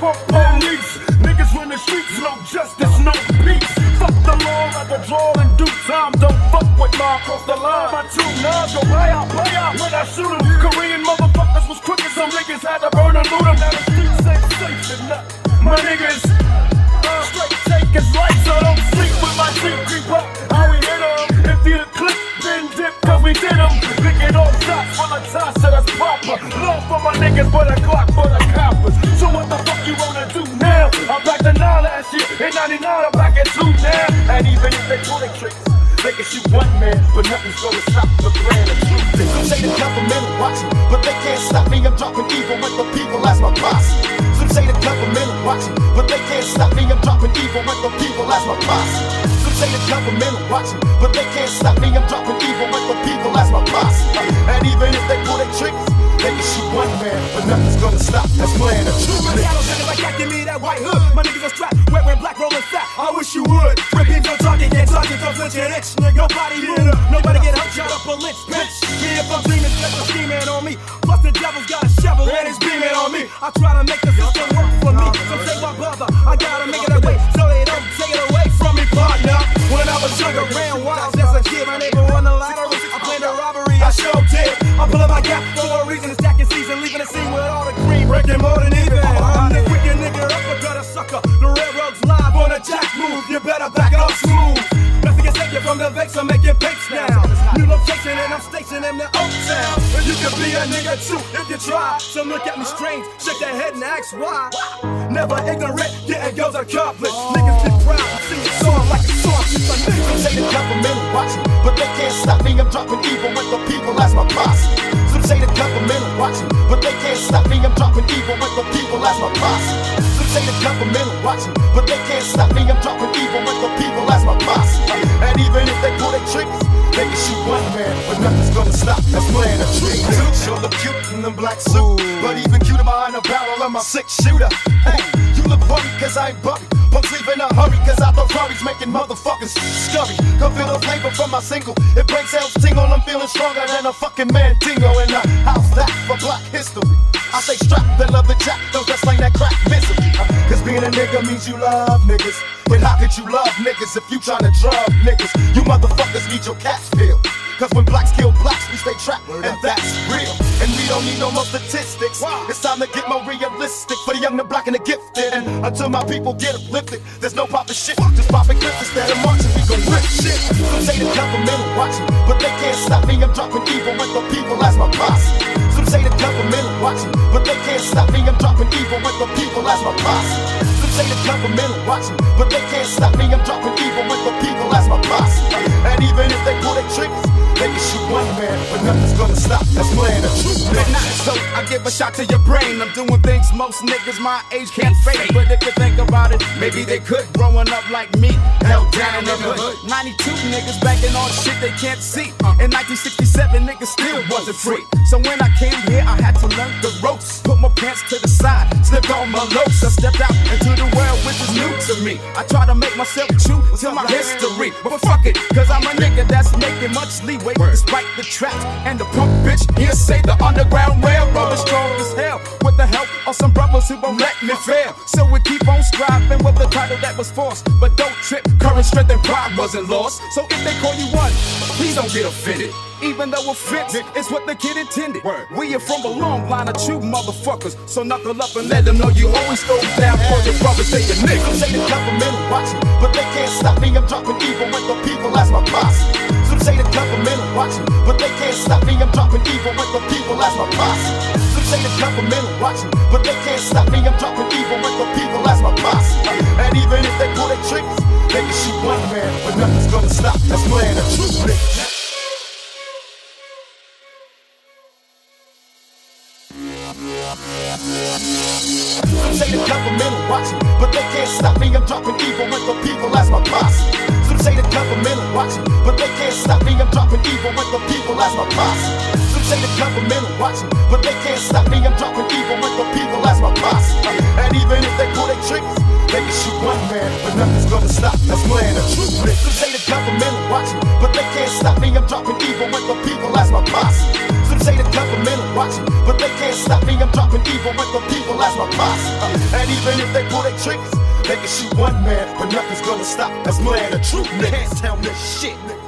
fuck police. Niggas in the streets, no justice, no peace. Fuck the law like a draw in due time. Don't fuck with law, cross the line. My two knives go play out when I shoot them. Korean motherfuckers was quick as some niggas had to burn and loot them. Now the streets ain't safe enough. My niggas straight take his life, so don't sleep with my team. Creep up, how we hit them. Empty the clip, then dip, cause we did them. Picking off shots while I toss to that's proper. Love for my niggas, but a Glock for the coppers. So what the fuck you wanna do now? I'm back to 9 last year, in 99 I'm back at 2 now. And even if they do their tricks, they can shoot one man, but nothing's gonna stop the plan of truth. Some say the government will watch me, but they can't stop me. I'm dropping evil with the people as my posse. Some say the government will watch me, but they can't stop me. I'm dropping evil with the people as my posse. Some say the government will watch me, but they can't stop me. I'm dropping evil with the people as my posse. And even if they pull their tricks, they can shoot one man, but nothing's gonna stop us playing a true nigga. Like that, give me that white hood. My niggas are strapped, wearing black, rolling fat. I wish you would. Ripping your target, get target, comes with your ex, nigga. Nobody move, nobody get hurt, shot up a lynch, bitch. Me if I'm dreaming, that's what's scheming on me. Plus the devil's got a shovel and it's beaming on me. I try to make the system work for me. Some say my brother, I gotta make it that way, so they don't take it away from me, partner. When I was younger, ran wild as a kid, my neighbor won the lottery. I planned a robbery, I sure did. I pull up my gap for a reason. Leaving the scene with all the green, breaking more than even. I'm the wicked nigga up, I got a sucker. The railroad's live on a jack move. You better back up smooth. Nothing can take you from the vex, I'm making papes now. New location and I'm stationed in the Oak Town. You can be a nigga too if you try. Some look at me strange, shake their head and ask why. Never ignorant, getting girls accomplished. Niggas be proud, see it soaring like a sausage. Some say the government will watch me, but they can't stop me. I'm dropping evil with the people as my boss. Some say the government will watch me, but they can't stop me. I'm dropping evil with the people as my posse. Some say the government will watch me, but they can't stop me. I'm dropping evil with the people as my posse. And even if they pull their triggers, they can shoot one man, but nothing's gonna stop us playing a trick. You look cute in the black suit, but even cuter behind the barrel of my 6-shooter. Hey, you look funny cause I ain't bumpy. Punks leave in a hurry cause I thought Ferrari's making motherfuckers scurry. Come feel the flavor from my single, it breaks hell's tingle. I'm feeling stronger than a fucking Mandingo. And how's that for black history? I say strap, they love the jack, those that slang that crack misery. Cause being a nigga means you love niggas. But how could you love niggas if you tryna drug niggas? You motherfuckers need your cats peeled. Cause when blacks kill blacks, we stay trapped, and that's real. And we don't need no more statistics. It's time to get more realistic for the young, the black, and the gifted. And until my people get uplifted, there's no poppin' shit. Just poppin' clips instead of marching, we gon' rip shit. Some say the government will watch me, but they can't stop me. I'm dropping evil with the people as my posse. Some say the government will watch me, but they can't stop me. I'm dropping evil with the people as my posse. Some say the government will watch me, but they can't stop me. I'm dropping evil with the people as my posse. And even if they pull their triggers, they can shoot one man, but nothing's gonna stop us playing a true nigga. So I give a shot to your brain. I'm doing things most niggas my age can't fake. But if you think about it, maybe they could. Growing up like me, held down in the hood. 92 niggas backing on shit they can't see. In 1967, niggas still wasn't free. So when I came here, I had to learn the ropes. Put my pants to the side, slipped on my loafs. I stepped out into the world, which is new to me. I try to make myself true to my history. But fuck it, cause I'm a nigga that's making much leeway. Despite the traps and the punk bitch hearsay, the underground railroad is strong as hell. With the help of some brothers who won't let me fail. So we keep on striving with the title that was forced. But don't trip, courage, strength, and pride wasn't lost. So if they call you one, please don't get offended. Even though offense is what the kid intended. We are from a long line of true motherfuckers. So knuckle up and let them know you always throw down for your brothers and your niggas. Some say the government will watch me, but they can't stop me. I'm dropping evil with the people as my posse. Some say the government will watch me, but they can't stop me. I'm dropping evil with the people as my posse. Some say the government will watch me, but they can't stop me. I'm dropping evil with the people as my posse. And even if they pull their tricks, they can shoot one man, but nothing's gonna stop us playing a true nigga. Some say the government will watch me, but they can't stop me. I'm dropping evil with the people as my boss. Some say the government will watch me, but they can't stop me. I'm dropping evil with the people as my boss. Some say the government will watch me, but they can't stop me. I'm dropping evil with the people as my boss. And even if they pull their triggers, they can shoot one man, but nothing's gonna stop us playing a true nigga. Some say the government will watch me, but they can't stop me. I'm dropping evil with the people as my boss. Some say the government will watch me. but they can't stop me. I'm dropping evil with the people as my posse. And even if they pull their triggers, they can shoot one man, but nothing's gonna stop us. Man, the truth, niggas. Hands down this shit, nigga.